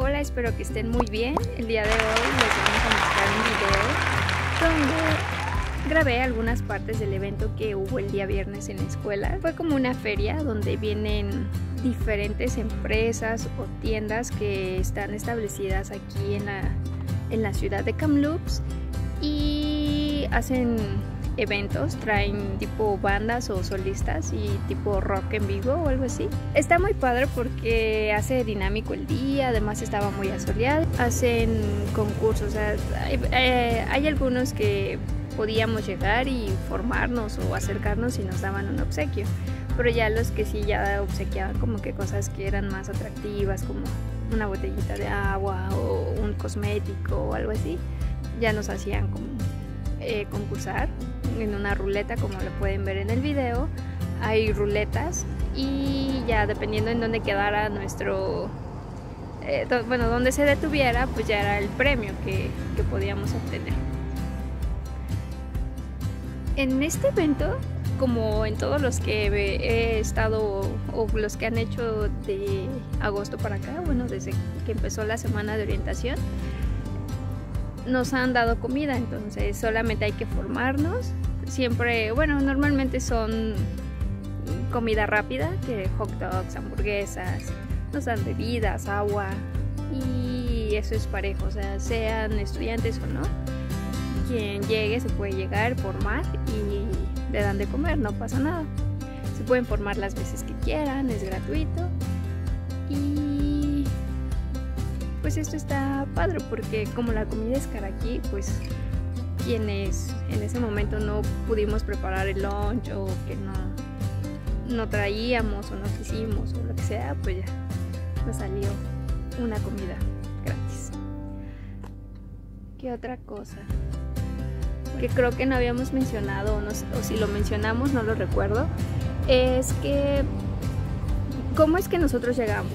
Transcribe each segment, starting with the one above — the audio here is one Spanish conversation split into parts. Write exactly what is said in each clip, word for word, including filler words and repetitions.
Hola, espero que estén muy bien. El día de hoy les vamos a mostrar un video donde grabé algunas partes del evento que hubo el día viernes en la escuela. Fue como una feria donde vienen diferentes empresas o tiendas que están establecidas aquí en la, en la ciudad de Kamloops y hacen eventos, traen tipo bandas o solistas y tipo rock en vivo o algo así. Está muy padre porque hace dinámico el día, además estaba muy asoleado. Hacen concursos, o sea, hay, eh, hay algunos que podíamos llegar y formarnos o acercarnos y nos daban un obsequio, pero ya los que sí ya obsequiaban como que cosas que eran más atractivas, como una botellita de agua o un cosmético o algo así, ya nos hacían como eh, concursar en una ruleta, como lo pueden ver en el video. Hay ruletas y ya dependiendo en dónde quedara nuestro eh, do, bueno, donde se detuviera, pues ya era el premio que, que podíamos obtener. En este evento, como en todos los que he estado o los que han hecho de agosto para acá, bueno, desde que empezó la semana de orientación, nos han dado comida, entonces solamente hay que formarnos. Siempre, bueno, normalmente son comida rápida, que hot dogs, hamburguesas, nos dan bebidas, agua, y eso es parejo, o sea, sean estudiantes o no, quien llegue se puede llegar, formar y le dan de comer, no pasa nada. Se pueden formar las veces que quieran, es gratuito. Y pues esto está padre porque como la comida es cara aquí, pues quienes en ese momento no pudimos preparar el lunch o que no, no traíamos o no quisimos o lo que sea, pues ya nos salió una comida gratis. ¿Qué otra cosa? Que creo que no habíamos mencionado o, no, o si lo mencionamos no lo recuerdo, es que ¿cómo es que nosotros llegamos?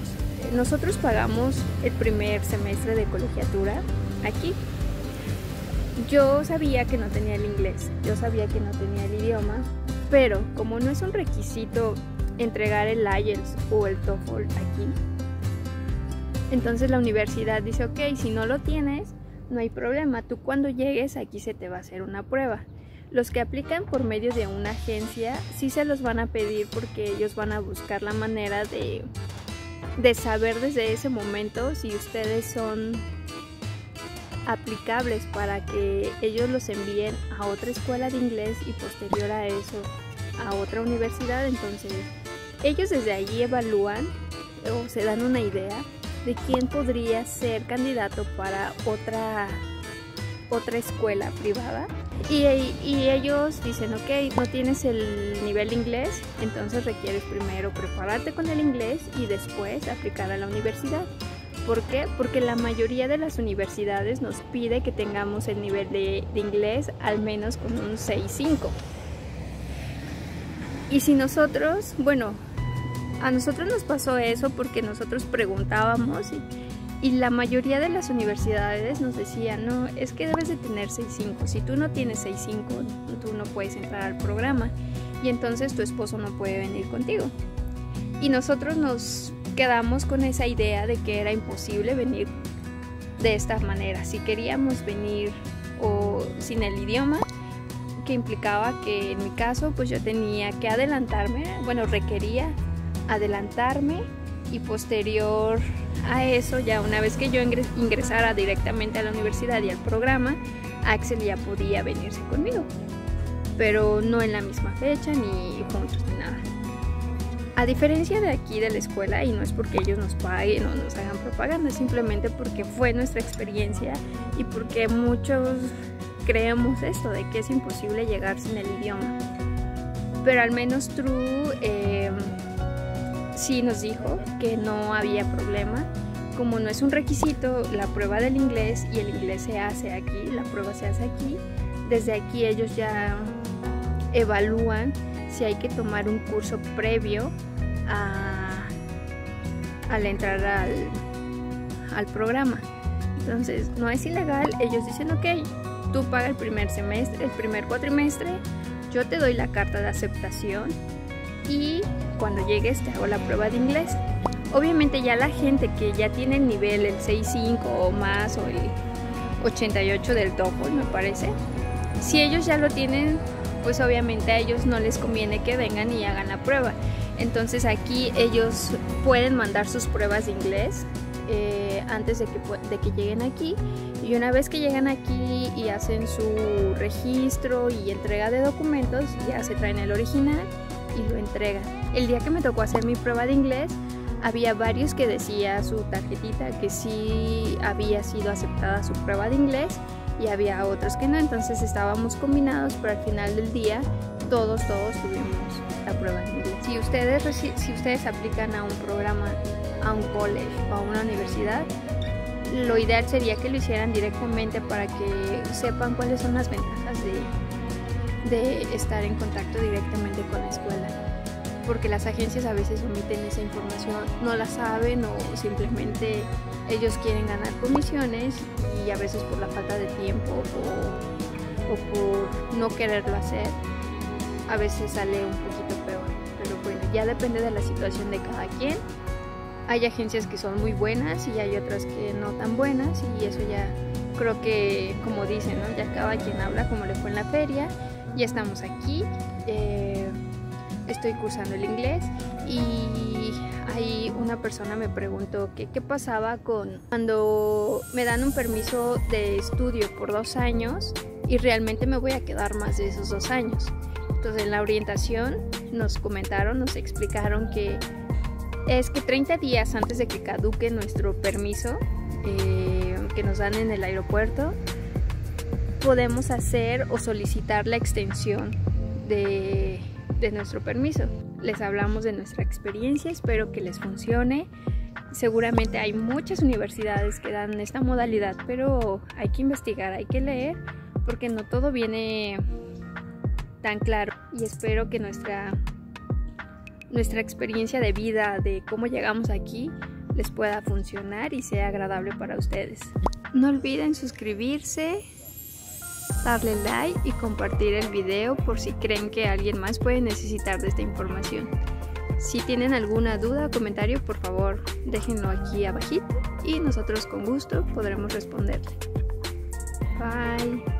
Nosotros pagamos el primer semestre de colegiatura aquí. Yo sabía que no tenía el inglés, yo sabía que no tenía el idioma, pero como no es un requisito entregar el I E L T S o el TOEFL aquí, entonces la universidad dice, ok, si no lo tienes, no hay problema, tú cuando llegues aquí se te va a hacer una prueba. Los que aplican por medio de una agencia sí se los van a pedir porque ellos van a buscar la manera de... de saber desde ese momento si ustedes son aplicables para que ellos los envíen a otra escuela de inglés y posterior a eso a otra universidad. Entonces ellos desde allí evalúan o se dan una idea de quién podría ser candidato para otra, otra escuela privada y, y ellos dicen, ok, no tienes el nivel de inglés, entonces requieres primero prepararte con el inglés y después aplicar a la universidad. ¿Por qué? Porque la mayoría de las universidades nos pide que tengamos el nivel de, de inglés al menos con un seis punto cinco. Y si nosotros, bueno, a nosotros nos pasó eso porque nosotros preguntábamos y Y la mayoría de las universidades nos decían, no, es que debes de tener seis punto cinco. Si tú no tienes seis punto cinco, tú no puedes entrar al programa y entonces tu esposo no puede venir contigo. Y nosotros nos quedamos con esa idea de que era imposible venir de esta manera. Si queríamos venir o sin el idioma, que implicaba que en mi caso, pues yo tenía que adelantarme, bueno, requería adelantarme y posterior a eso, ya una vez que yo ingresara directamente a la universidad y al programa, Axel ya podía venirse conmigo, pero no en la misma fecha, ni juntos, ni nada. A diferencia de aquí de la escuela, y no es porque ellos nos paguen o nos hagan propaganda, simplemente porque fue nuestra experiencia y porque muchos creemos esto, de que es imposible llegar sin el idioma. Pero al menos True... Eh, sí nos dijo que no había problema, como no es un requisito la prueba del inglés y el inglés se hace aquí, la prueba se hace aquí, desde aquí ellos ya evalúan si hay que tomar un curso previo a, al entrar al, al programa. Entonces no es ilegal, ellos dicen ok, tú paga el primer semestre, el primer cuatrimestre, yo te doy la carta de aceptación y cuando llegues te hago la prueba de inglés. Obviamente ya la gente que ya tiene el nivel, el seis punto cinco o más, o el ochenta y ocho del TOEFL, me parece, si ellos ya lo tienen, pues obviamente a ellos no les conviene que vengan y hagan la prueba. Entonces aquí ellos pueden mandar sus pruebas de inglés eh, antes de que, de que lleguen aquí, y una vez que llegan aquí y hacen su registro y entrega de documentos, ya se traen el original y lo entregan. El día que me tocó hacer mi prueba de inglés, había varios que decía su tarjetita que sí había sido aceptada su prueba de inglés, y había otros que no. Entonces estábamos combinados, pero al final del día todos, todos tuvimos la prueba de inglés. Si ustedes, si ustedes aplican a un programa, a un college o a una universidad, lo ideal sería que lo hicieran directamente para que sepan cuáles son las ventajas de, de estar en contacto directamente con la escuela. Porque las agencias a veces omiten esa información, no la saben, o simplemente ellos quieren ganar comisiones, y a veces por la falta de tiempo o, o por no quererlo hacer, a veces sale un poquito peor. Pero bueno, ya depende de la situación de cada quien. Hay agencias que son muy buenas y hay otras que no tan buenas, y eso ya creo que, como dicen, ¿no?, ya cada quien habla como le fue en la feria. Ya estamos aquí. Eh, Estoy cursando el inglés, y ahí una persona me preguntó que qué pasaba con cuando me dan un permiso de estudio por dos años y realmente me voy a quedar más de esos dos años. Entonces en la orientación nos comentaron, nos explicaron que es que treinta días antes de que caduque nuestro permiso eh, que nos dan en el aeropuerto, podemos hacer o solicitar la extensión de... de nuestro permiso. Les hablamos de nuestra experiencia, espero que les funcione. Seguramente hay muchas universidades que dan esta modalidad, pero hay que investigar, hay que leer, porque no todo viene tan claro. Y espero que nuestra, nuestra experiencia de vida, de cómo llegamos aquí, les pueda funcionar y sea agradable para ustedes. No olviden suscribirse, darle like y compartir el video por si creen que alguien más puede necesitar de esta información. Si tienen alguna duda o comentario, por favor déjenlo aquí abajito y nosotros con gusto podremos responderle. Bye.